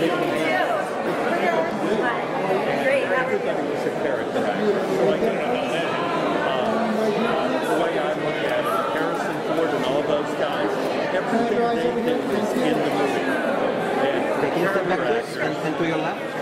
Everything they did is in the movie. And the character actors, and to your left.